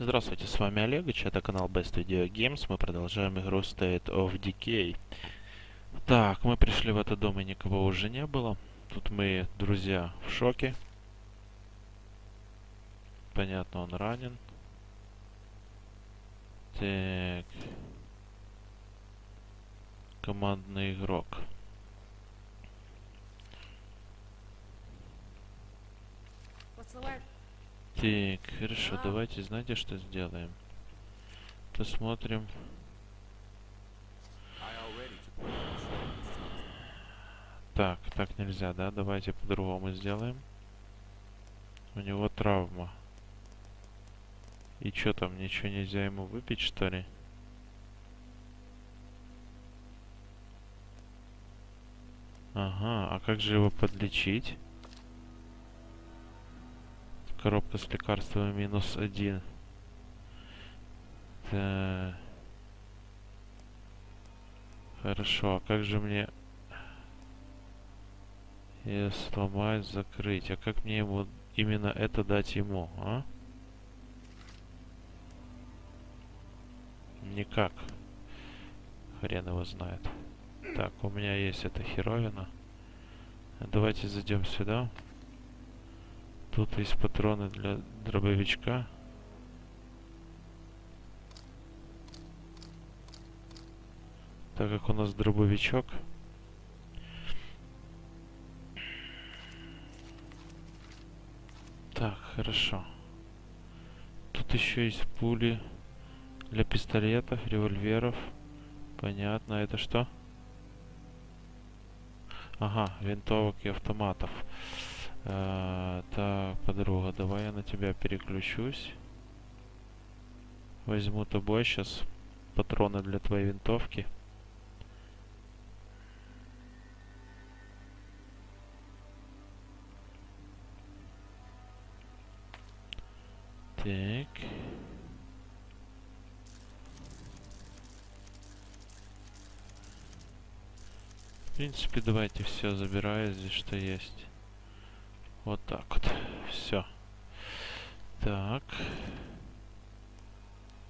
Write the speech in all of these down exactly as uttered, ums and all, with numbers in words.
Здравствуйте, с вами Олегыч, это канал Best Video Games, мы продолжаем игру State of Decay. Так, мы пришли в этот дом и никого уже не было. Тут мы, друзья, в шоке. Понятно, он ранен. Так. Командный игрок. Так, хорошо, давайте, знаете, что сделаем? Посмотрим. Так, так нельзя, да? Давайте по-другому сделаем. У него травма. И чё там, ничего нельзя ему выпить, что ли? Ага, а как же его подлечить? Коробка с лекарствами минус один. Да. Хорошо, а как же мне и сломать, закрыть? А как мне его именно это дать ему, а? Никак. Хрен его знает. Так, у меня есть эта херовина. Давайте зайдем сюда. Тут есть патроны для дробовичка. Так как у нас дробовичок. Так, хорошо. Тут еще есть пули для пистолетов, револьверов. Понятно, это что? Ага, винтовок и автоматов. Uh, так, подруга, давай я на тебя переключусь. Возьму тобой сейчас патроны для твоей винтовки. Так. В принципе, давайте все забираю здесь, что есть. Вот так вот. Все. Так.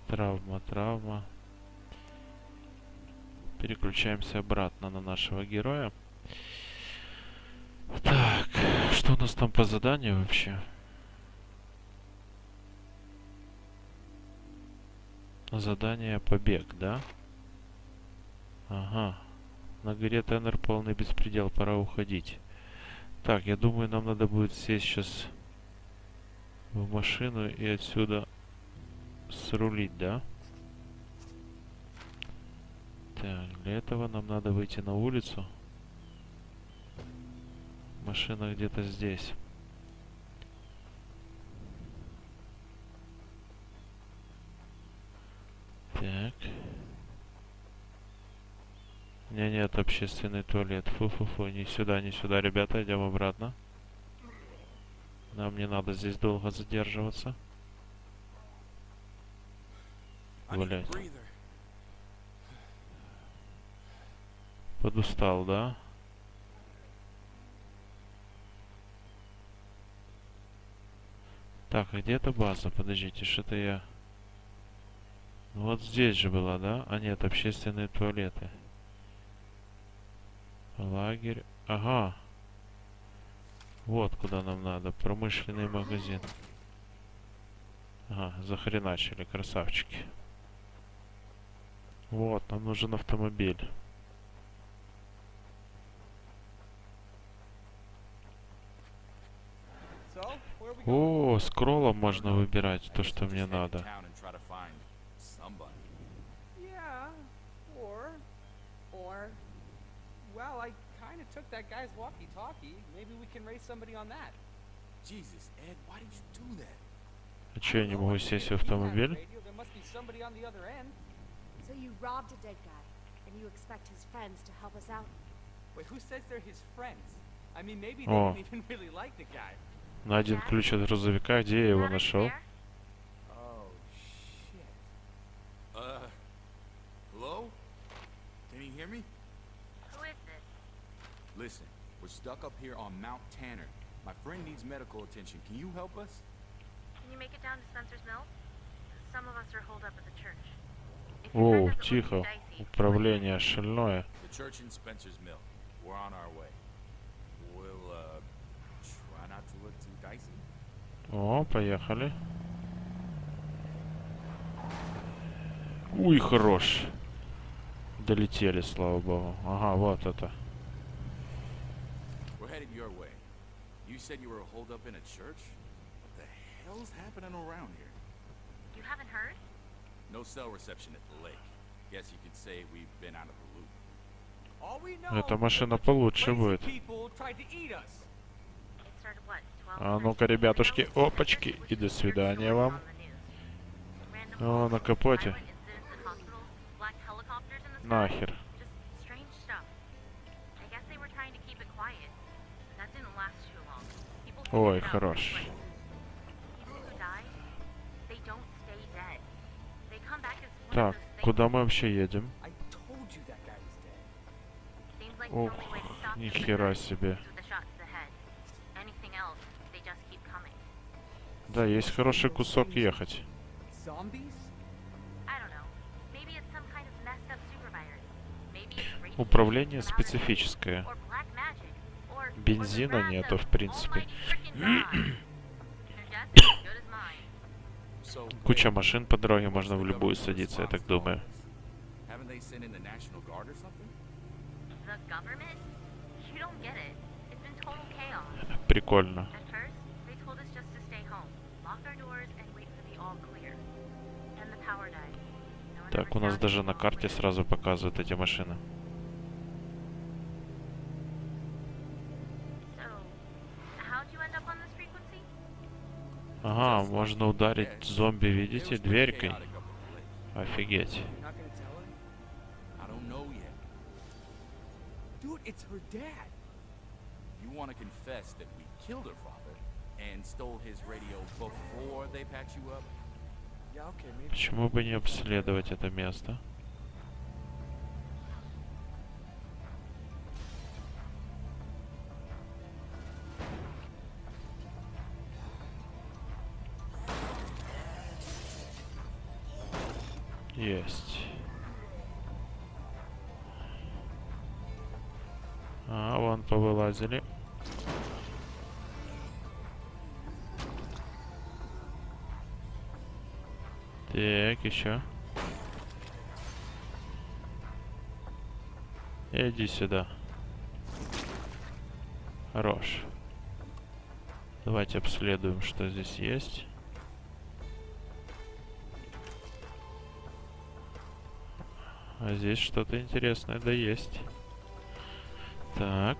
Травма, травма. Переключаемся обратно на нашего героя. Так. Что у нас там по заданию вообще? Задание побег, да? Ага. На горе Теннер полный беспредел. Пора уходить. Так, я думаю, нам надо будет сесть сейчас в машину и отсюда срулить, да? Так, для этого нам надо выйти на улицу. Машина где-то здесь. Так. Не, нет, общественный туалет. Фу-фу-фу, не сюда, не сюда, ребята, идем обратно. Нам не надо здесь долго задерживаться. Блять. Подустал, да? Так, а где эта база? Подождите, что-то я... Вот здесь же была, да? А нет, общественные туалеты. Лагерь. Ага. Вот куда нам надо. Промышленный магазин. Ага, захреначили, красавчики. Вот, нам нужен автомобиль. О, скроллом можно выбирать то, что мне надо. Well, I kind of took that guy's walkie-talkie. Maybe we can raise somebody on that. Jesus, Ed, why did you do that? А чё, я не могу сесть в автомобиль? So you robbed a dead guy, and you expect his friends to help us out? Wait, who says they're his friends? I mean, maybe they don't even really like the guy. На один ключ от грузовика, где я его нашел? Oh shit. Uh, hello? Can you hear me? Listen, we're stuck up here on Mount Tanner. My friend needs medical attention. Can you help us? Can you make it down to Spencer's Mill? Воу, тихо. Управление шальное. О, поехали. Уй, хорош. Долетели, слава богу. Ага, вот это. Эта машина получше будет. А ну-ка, ребятушки, опачки, и до свидания вам. О, на капоте. Нахер. Ой, хорош. Так, куда мы вообще едем? Ох, нихера себе. Да, есть хороший кусок ехать. Управление специфическое. Бензина нету, в принципе. Куча машин по дороге, можно в любую садиться, я так думаю. Прикольно. Так, у нас даже на карте сразу показывают эти машины. Ага, можно ударить зомби, видите, дверькой. Офигеть. Почему бы не обследовать это место? Есть. А, вон повылазили. Так, еще. Иди сюда. Хорош. Давайте обследуем, что здесь есть. А здесь что-то интересное, да, есть. Так.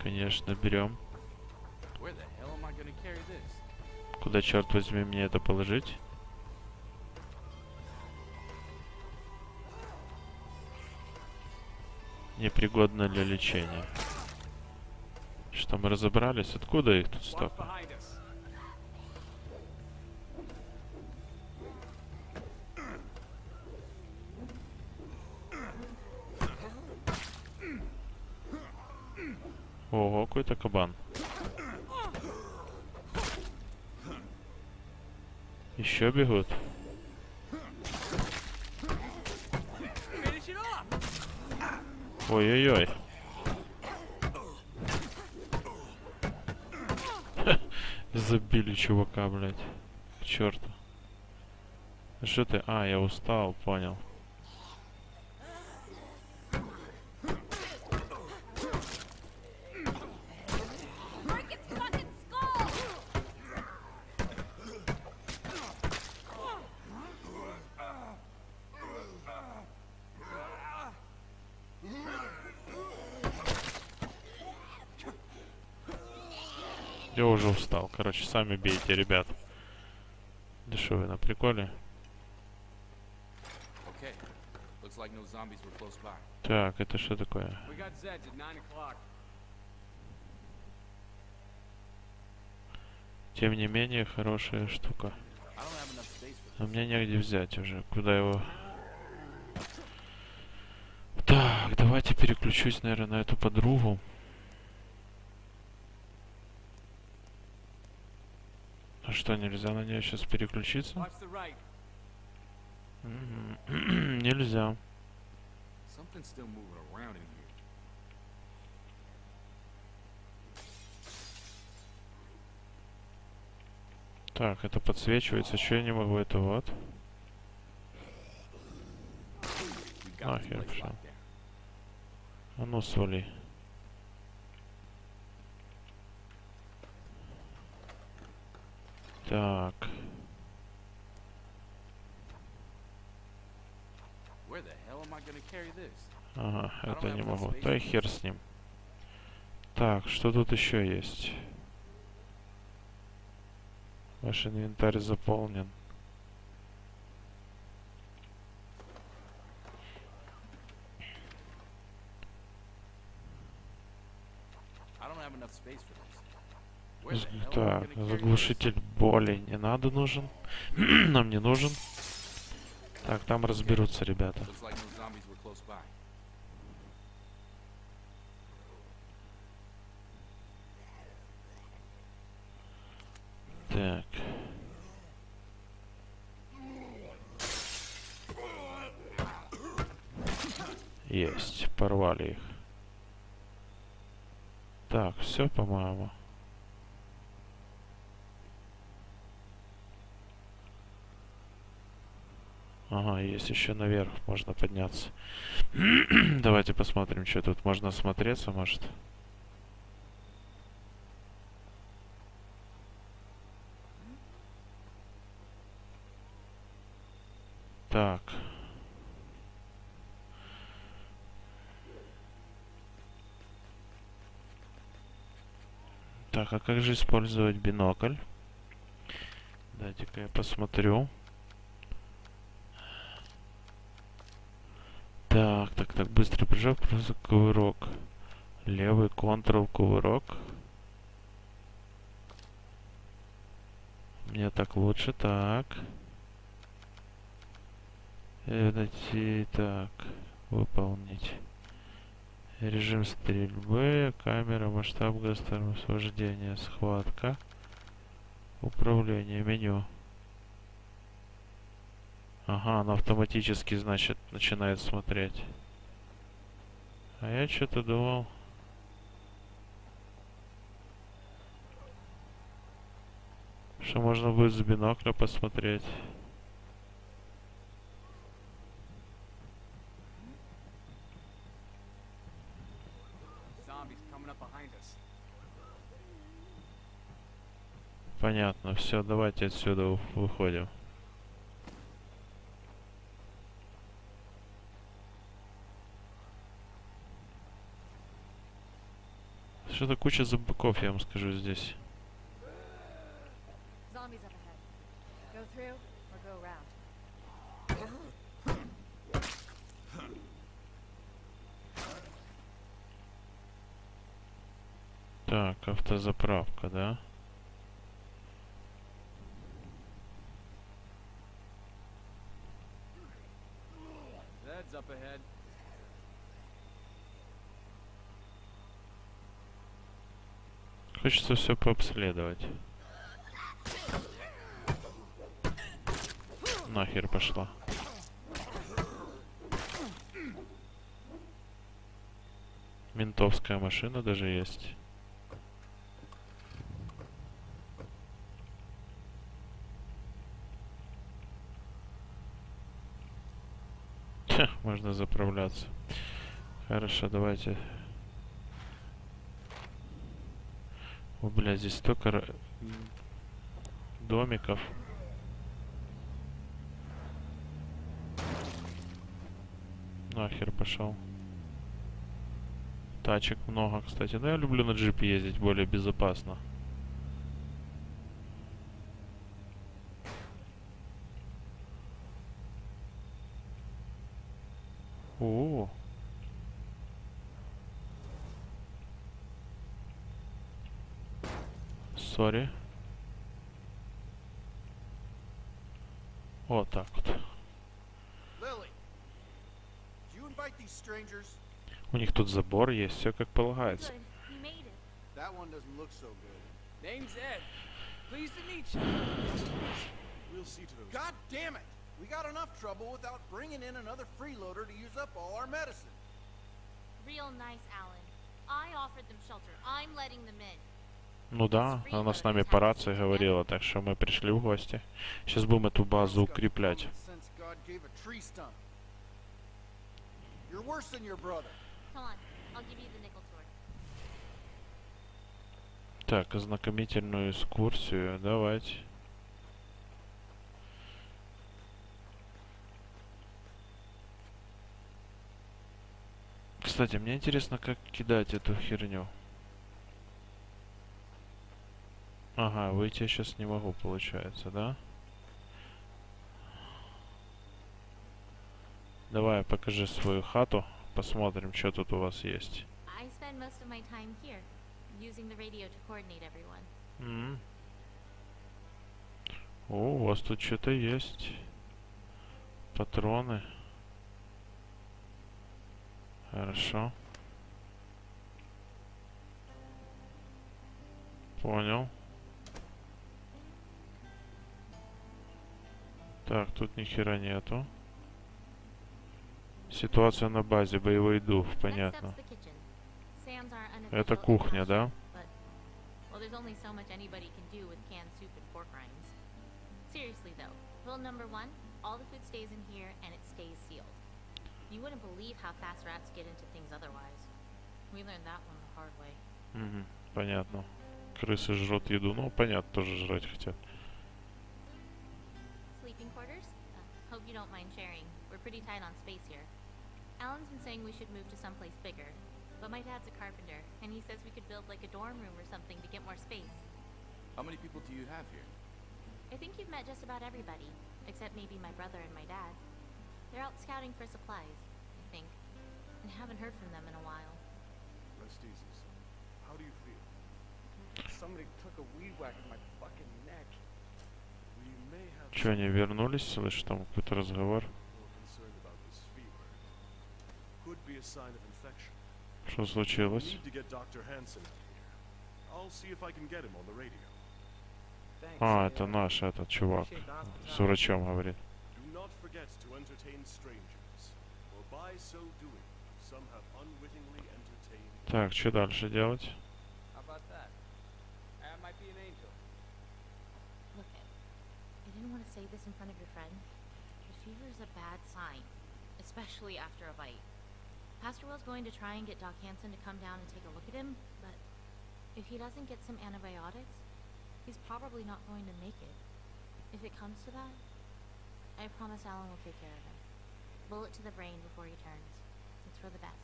Конечно, берем. Куда, черт возьми, мне это положить? Непригодно для лечения. Что, мы разобрались? Откуда их тут столько? Ого, какой-то кабан. Еще бегут. Ой-ой-ой. Забили чувака, блядь. К черту. Что ты? А, я устал, понял. Я уже устал. Короче, сами бейте, ребят. Да шо вы на приколе? Так, это что такое? Тем не менее, хорошая штука. Но мне негде взять уже. Куда его? Так, давайте переключусь, наверное, на эту подругу. А что, нельзя на нее сейчас переключиться? Нельзя. Так, это подсвечивается, что я не могу это вот. Нахер пошел. А ну свали. Так. Ага, это не могу. Да и хер с ним. Так, что тут еще есть? Ваш инвентарь заполнен. Так, заглушитель боли не надо нужен. Нам не нужен. Так, там разберутся ребята. Так. Есть, порвали их. Так, все, по-моему. Ага, есть еще наверх, можно подняться. Давайте посмотрим, что тут можно осмотреться, может. Так. Так, а как же использовать бинокль? Дайте-ка я посмотрю. Так, так, так, быстрый прыжок, просто кувырок. Левый, контрол, кувырок. Мне так лучше, так. Найти, так, выполнить. Режим стрельбы, камера, масштаб, гастросвождение, схватка, управление, меню. Ага, она автоматически, значит, начинает смотреть. А я что-то думал. Что можно будет с бинокля посмотреть. Понятно, все, давайте отсюда выходим. Что-то куча зомбаков, я вам скажу, здесь. Так, автозаправка, да? Хочется все пообследовать. Нахер пошла. Ментовская машина даже есть. Ха, можно заправляться. Хорошо, давайте. О, бля, здесь столько домиков. Нахер пошел. Тачек много, кстати. Но я люблю на джипе ездить, более безопасно. О-о-о. Sorry. Вот так вот. У них тут забор есть, все как полагается. Pleased to meet you. We'll see to those. God damn it! We got enough trouble without bringing in another freeloader to use up all our medicine. Real nice, Alan. I offered them shelter. I'm letting them in. Ну да, она с нами по рации говорила, так что мы пришли в гости. Сейчас будем эту базу укреплять. Так, ознакомительную экскурсию давайте. Кстати, мне интересно, как кидать эту херню. Ага, выйти я сейчас не могу, получается, да? Давай, покажи свою хату, посмотрим, что тут у вас есть. Mm. О, у вас тут что-то есть. Патроны. Хорошо. Понял. Так, тут ни хера нету. Ситуация на базе, боевой дух, понятно. Это кухня, да? Угу, понятно. Крысы жрут еду, ну понятно, тоже жрать хотят. Че, они вернулись? Слышь, там какой-то разговор. Что случилось? А, это наш, этот чувак. С врачом говорит. Так, что дальше делать? Pastor Will's going to try and get Doc Hansen to come down and take a look at him, but if he doesn't get some antibiotics, he's probably not going to make it. If it comes to that, I promise Alan will take care of him. Bullet to the brain before he turns. It's for the best.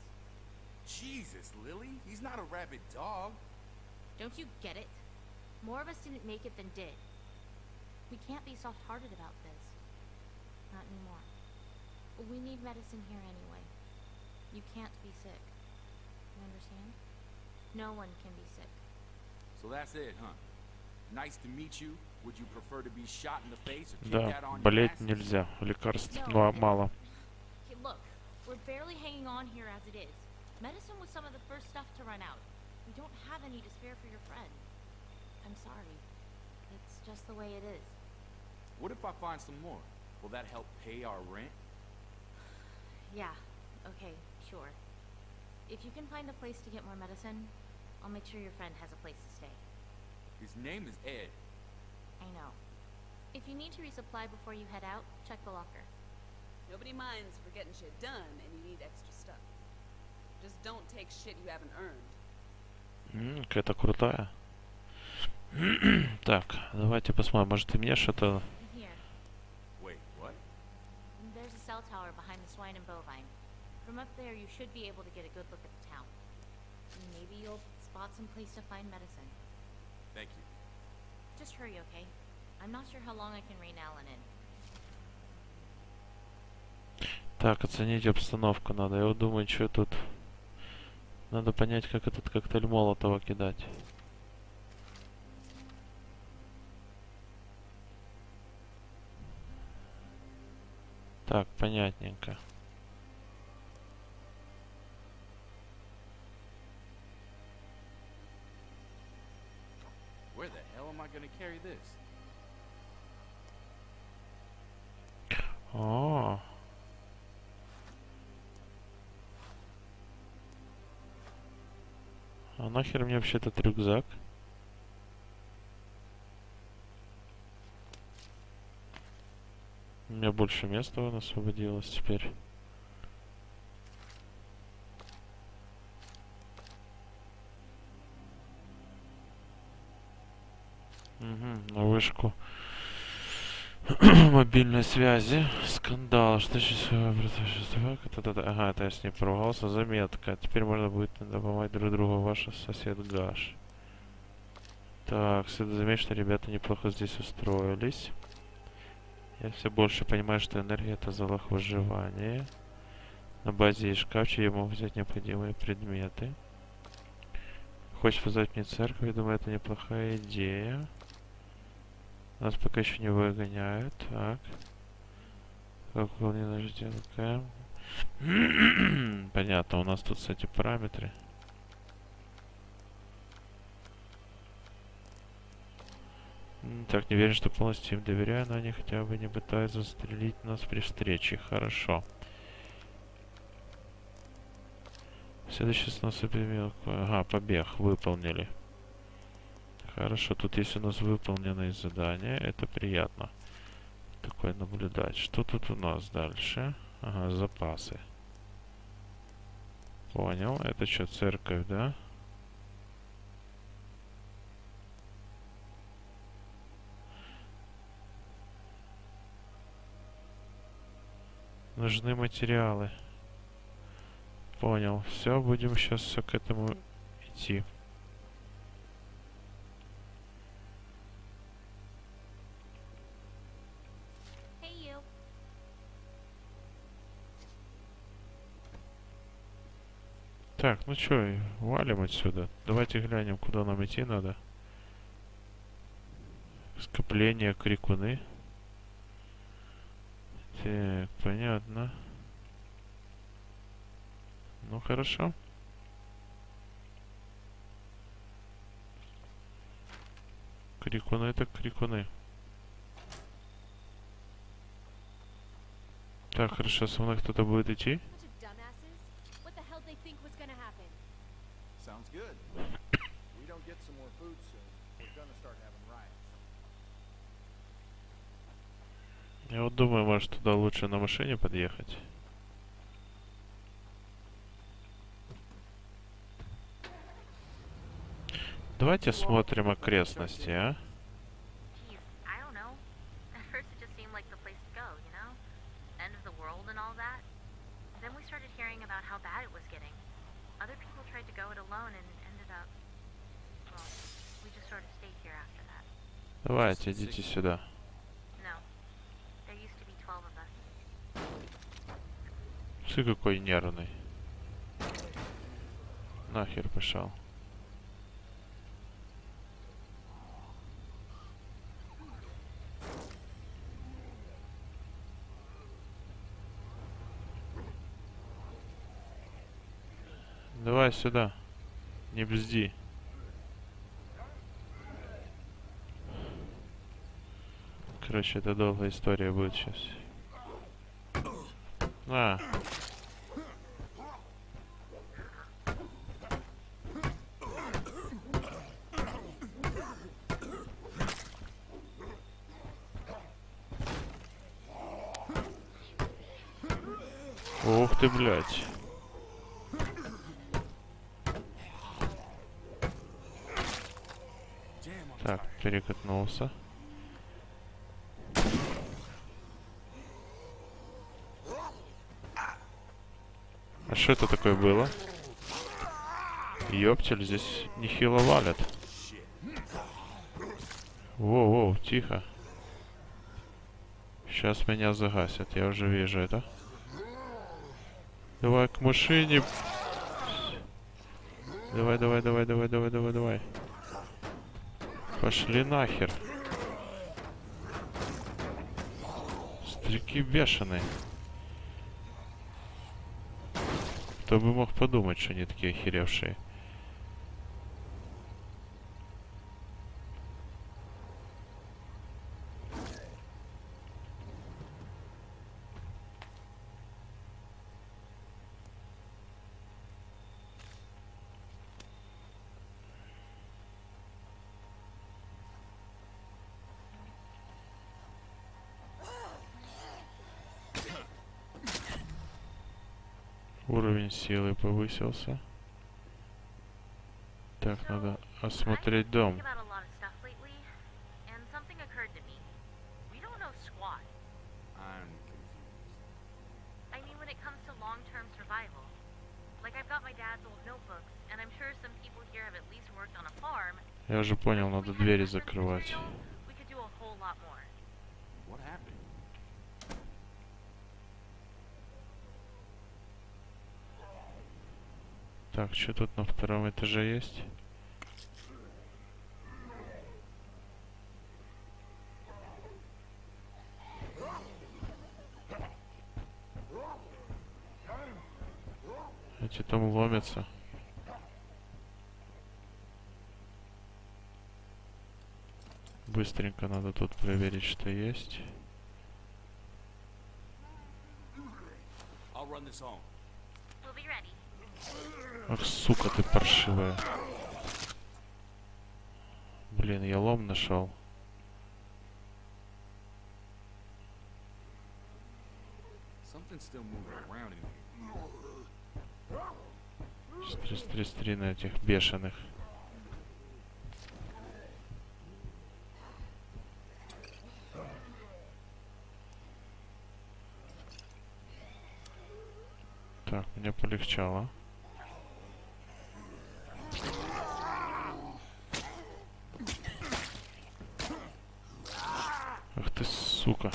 Jesus, Lily, he's not a rabid dog. Don't you get it? More of us didn't make it than did. We can't be soft-hearted about this. Not anymore. We need medicine here anyway. You can't be sick. You understand? No one can be sick. So that's it, huh? Nice to meet you. Would you prefer to be shot in the face or keep that on your ass? Да, болеть нельзя. Лекарств мало. Look, we're barely hanging on here as it is. Medicine was some of the first stuff to run out. We don't have any to spare for your friend. I'm sorry. It's just the way it is. What if I find some more? Will that help pay our rent? Yeah. Okay, sure. If you can find a place to get more medicine, I'll make sure your friend has a place to stay. His name is Ed. I know. If you need to resupply before you head out, check the locker. Nobody minds for getting shit done and you need extra stuff. Just don't take shit you haven't earned. Ммм, какая-то крутая. Так, давайте посмотрим. Может, ты мне что-то... Wait, what? There's a cell tower behind the swine and bovine. From up there, you should be able to get a good look at the town. Maybe you'll spot some place to find medicine. Thank you. Just hurry, okay? I'm not sure how long I can rein Alan in. Так, оценить обстановку надо. Я вот думаю, что тут... Надо понять, как этот коктейль Молотова кидать. Так, понятненько. Where the hell О. А нахер мне вообще этот рюкзак? У меня больше места вон освободилось теперь. Угу, на вышку мобильной связи. Скандал. Что сейчас? Ага, это я с ней поругался. Заметка. Теперь можно будет добывать друг другу ваш сосед Гаш. Так, следует заметить, что ребята неплохо здесь устроились. Я все больше понимаю, что энергия — это залог выживания. На базе есть шкафчик, я могу взять необходимые предметы. Хочешь позвать мне церковь? Я думаю, это неплохая идея. Нас пока еще не выгоняют. Так. Как выполнено жденка. Понятно, у нас тут, кстати, параметры. Так, не верю, что полностью им доверяю, но они хотя бы не пытаются застрелить нас при встрече. Хорошо. Следующий с нас объявил... Ага, побег. Выполнили. Хорошо, тут есть у нас выполненные задания. Это приятно. Такое наблюдать. Что тут у нас дальше? Ага, запасы. Понял. Это что, церковь, да? Нужны материалы. Понял. Все, будем сейчас все к этому идти. Hey, так, ну чё, валим отсюда. Давайте глянем, куда нам идти надо. Скопление крикуны. Так, понятно. Ну хорошо. Крикуны так крикуны. Так, хорошо, со мной кто-то будет идти. Я вот думаю, может, туда лучше на машине подъехать. Давайте смотрим окрестности, а? Давайте, идите сюда. Ты какой нервный. Нахер пошел. Давай сюда. Не бзди. Короче, это долгая история будет сейчас. На. Ух ты, блядь. Так, перекатнулся. А что это такое было? Ёптель, здесь нехило валят. Воу-воу, тихо. Сейчас меня загасят, я уже вижу это. Давай к машине. Давай, давай, давай, давай, давай, давай, давай. Пошли нахер. Стрики бешеные. Кто бы мог подумать, что они такие охеревшие. Уровень силы повысился. Так, надо осмотреть дом. Я уже понял, надо двери закрывать. Так, что тут на втором этаже есть? Эти там ломятся. Быстренько надо тут проверить, что есть. Ах, сука ты паршивая. Блин, я лом нашел. три три три на этих бешеных. Так, мне полегчало. Ах ты, сука.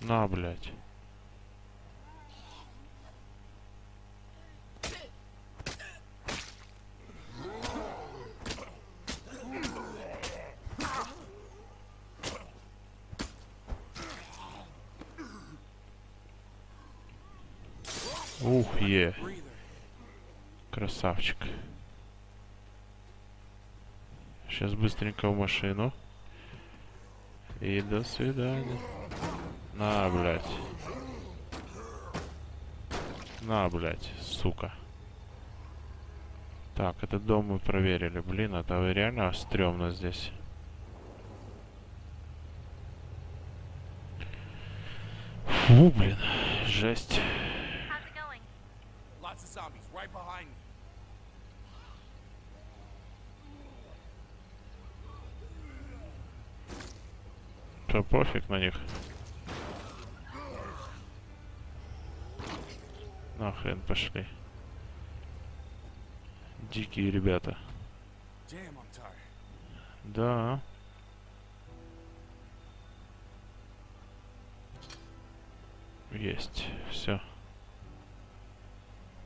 На, блядь. Ух, е. Красавчик. Сейчас быстренько в машину. И до свидания. На, блядь. На, блядь, сука. Так, этот дом мы проверили. Блин, это реально стрёмно здесь. Фу, блин, жесть. Да пофиг на них. Нахрен пошли. Дикие ребята. Да. Есть. Все.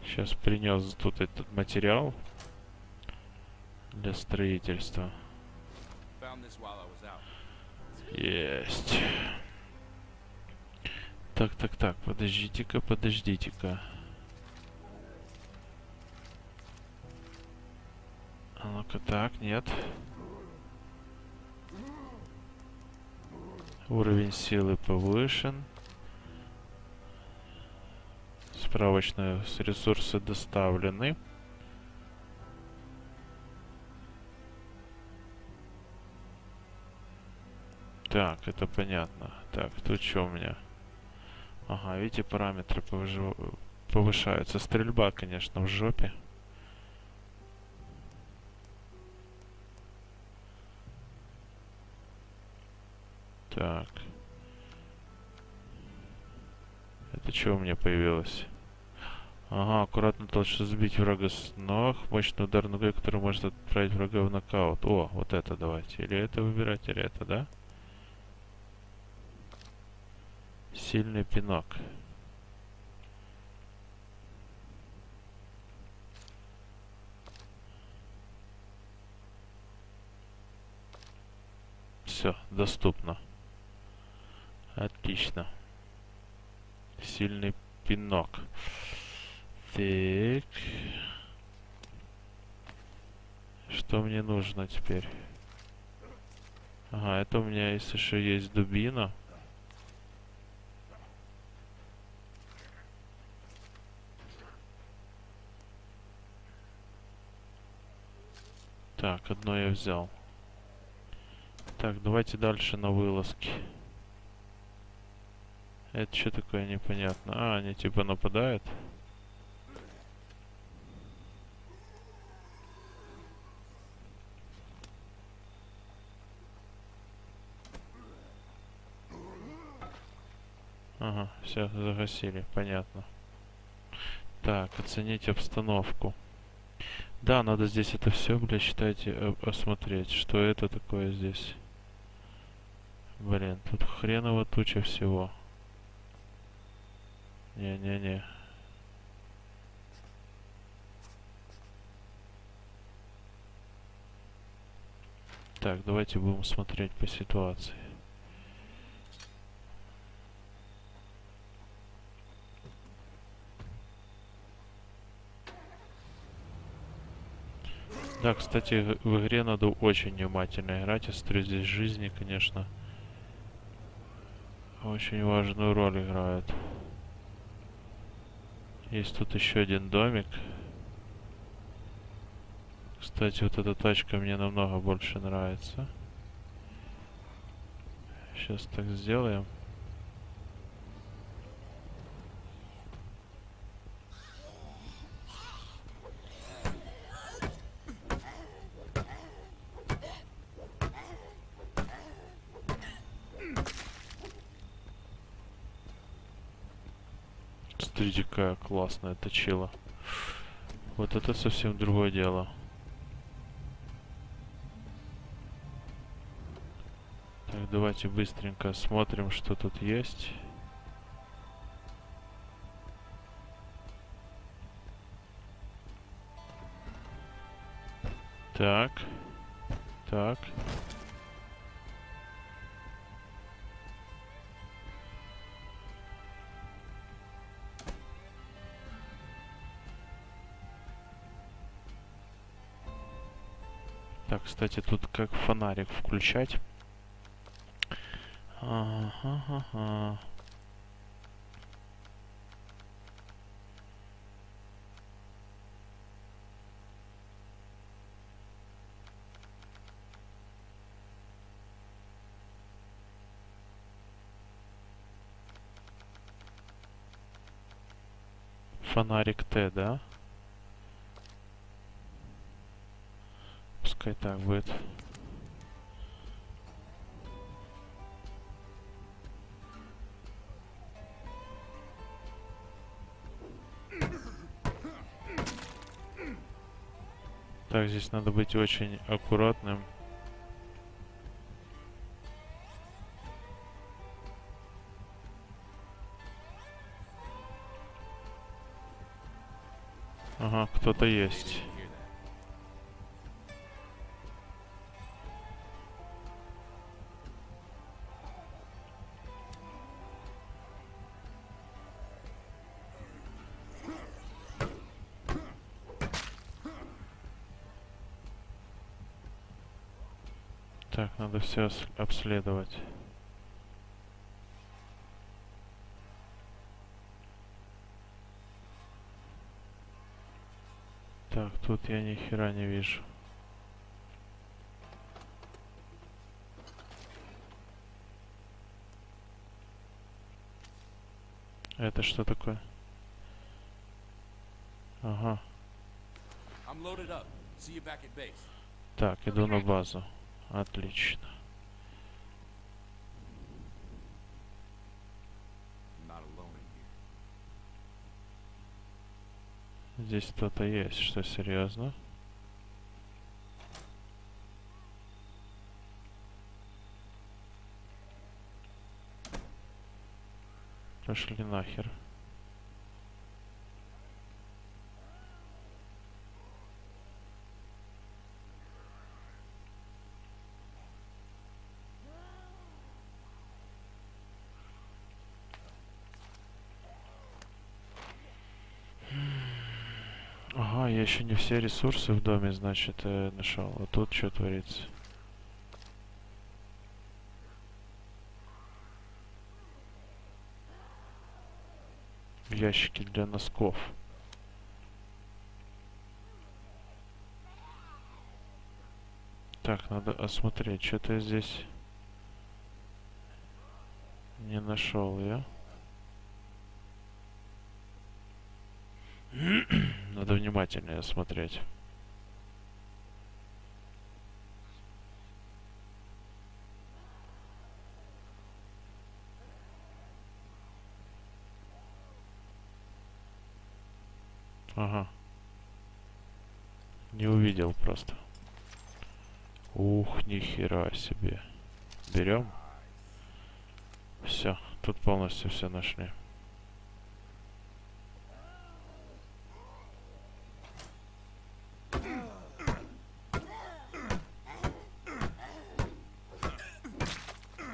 Сейчас принес тут этот материал для строительства. Есть. Так, так, так, подождите-ка, подождите-ка. А ну-ка, так, нет. Уровень силы повышен. Справочные ресурсы доставлены. Так, это понятно. Так, тут что у меня? Ага, видите, параметры повыжи... повышаются. Стрельба, конечно, в жопе. Так. Это что у меня появилось? Ага, аккуратно толчу сбить врага с ног. Мощный удар ногой, который может отправить врага в нокаут. О, вот это давайте. Или это выбирать, или это, да? Сильный пинок. Все, доступно. Отлично. Сильный пинок. Так. Что мне нужно теперь? Ага, это у меня есть еще есть дубина. Так, одно я взял. Так, давайте дальше на вылазки. Это что такое, непонятно? А, они типа нападают? Ага, все, загасили, понятно. Так, оценить обстановку. Да, надо здесь это все, бля, считайте, осмотреть. Что это такое здесь? Блин, тут хреново туча всего. Не-не-не. Так, давайте будем смотреть по ситуации. Да, кстати, в игре надо очень внимательно играть. Я смотрю, здесь жизни, конечно, очень важную роль играют. Есть тут еще один домик. Кстати, вот эта тачка мне намного больше нравится. Сейчас так сделаем. Смотрите, какая классная точила. Вот это совсем другое дело. Так, давайте быстренько смотрим, что тут есть. Так. Так. Так, кстати, тут как фонарик включать. Ага, ага, ага. Фонарик Т, да? Пускай так будет. Так, здесь надо быть очень аккуратным. Ага, кто-то есть. Так, надо все обследовать. Так, тут я ни хера не вижу. Это что такое? Ага. Так, иду на базу. Отлично. Здесь кто-то есть, что серьезно? Пошли нахер. Я еще не все ресурсы в доме, значит, нашел. А тут что творится? Ящики для носков. Так, надо осмотреть. Что-то здесь не нашел я. внимательнее смотреть. Ага. Не увидел просто. Ух, нихера себе. Берем. Все, тут полностью все нашли.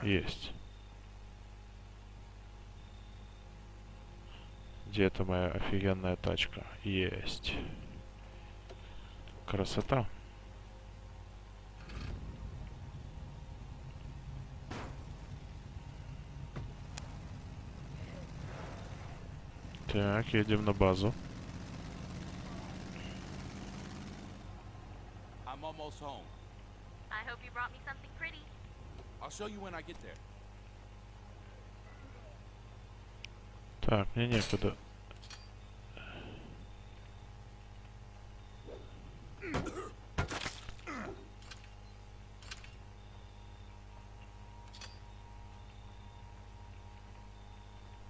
Есть. Где это моя офигенная тачка? Есть. Красота. Так, едем на базу. I'm almost home. I hope you brought me something pretty. I'll show you when I get there. Так, мне некуда.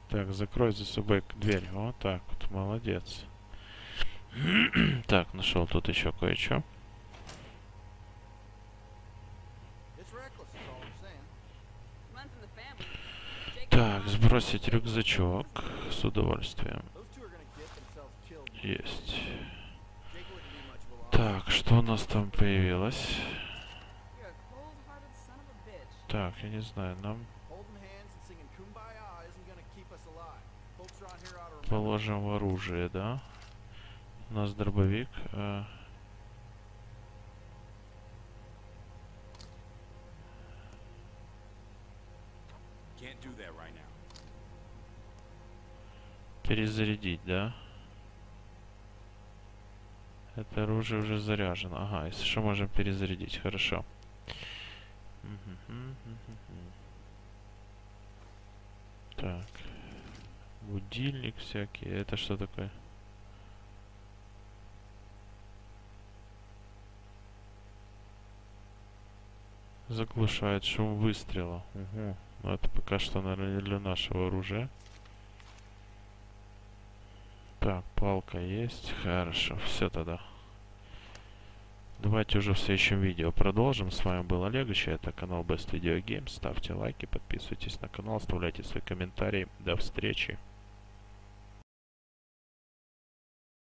Так, закрой за собой дверь. Вот так вот, молодец. Так, нашел тут еще кое-что. Так, сбросить рюкзачок с удовольствием. Есть. Так, что у нас там появилось? Так, я не знаю, нам... Положим в оружие, да? У нас дробовик. Э... Перезарядить, да? Это оружие уже заряжено. Ага, если что, можем перезарядить. Хорошо. Так. Будильник всякий. Это что такое? Заглушает шум выстрела. Угу. Но это пока что, наверное, не для нашего оружия. Так, палка есть. Хорошо. Все тогда. Давайте уже в следующем видео продолжим. С вами был Олегыч, это канал Best Video Games. Ставьте лайки, подписывайтесь на канал, оставляйте свои комментарии. До встречи!